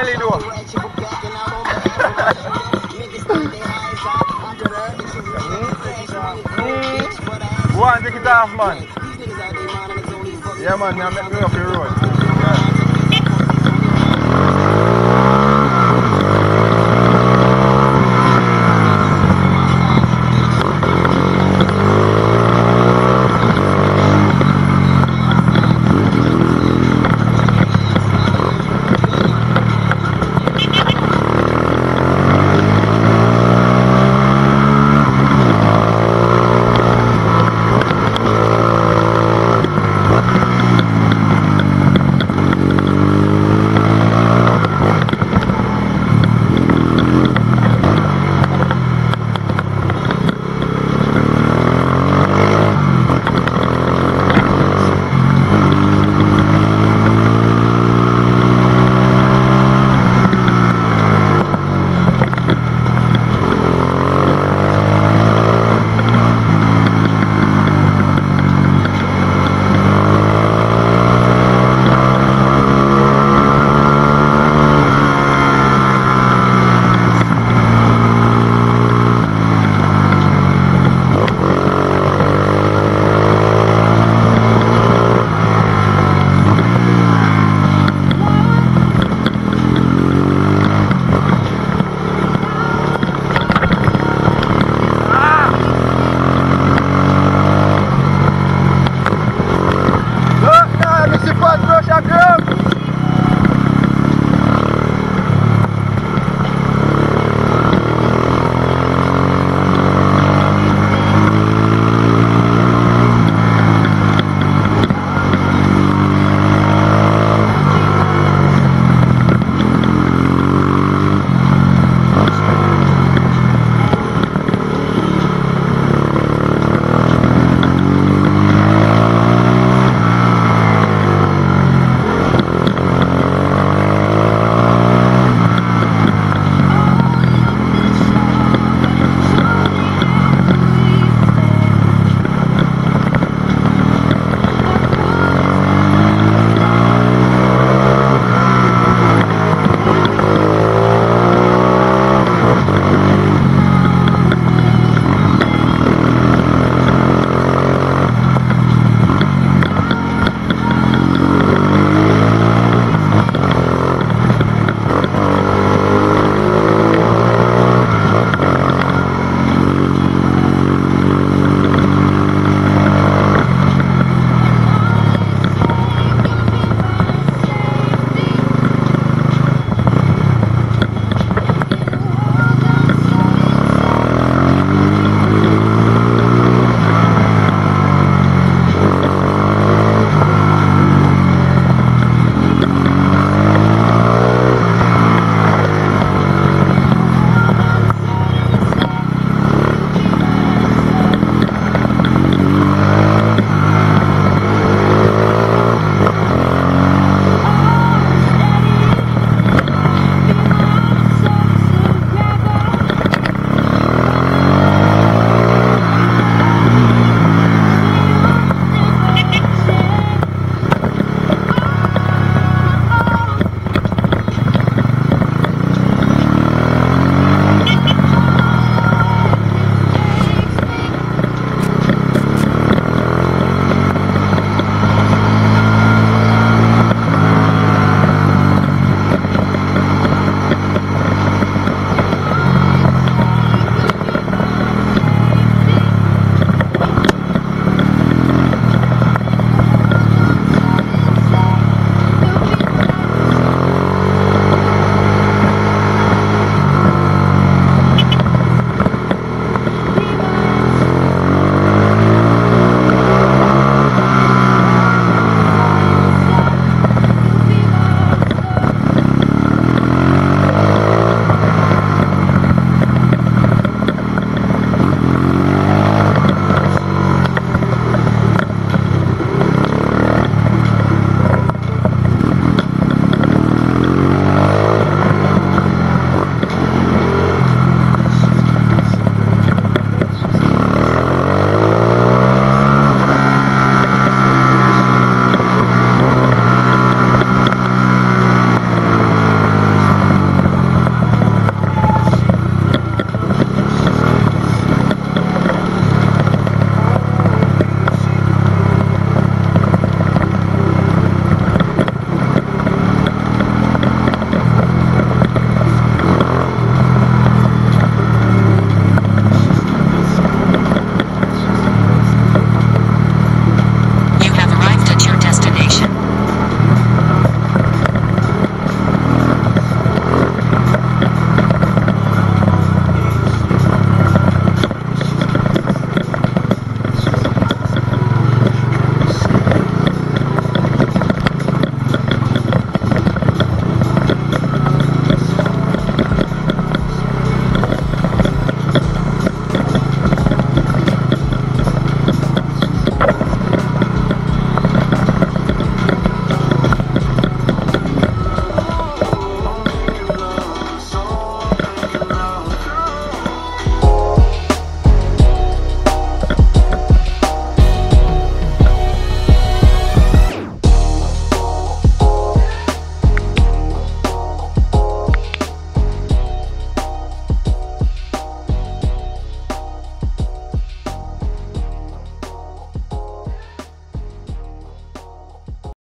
belly door. Go on, take it off, man. Yeah, man, now make me off the road.